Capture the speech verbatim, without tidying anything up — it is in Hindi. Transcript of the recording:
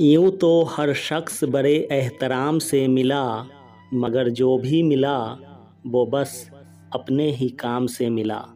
यूँ तो हर शख्स बड़े एहतराम से मिला, मगर जो भी मिला वो बस अपने ही काम से मिला।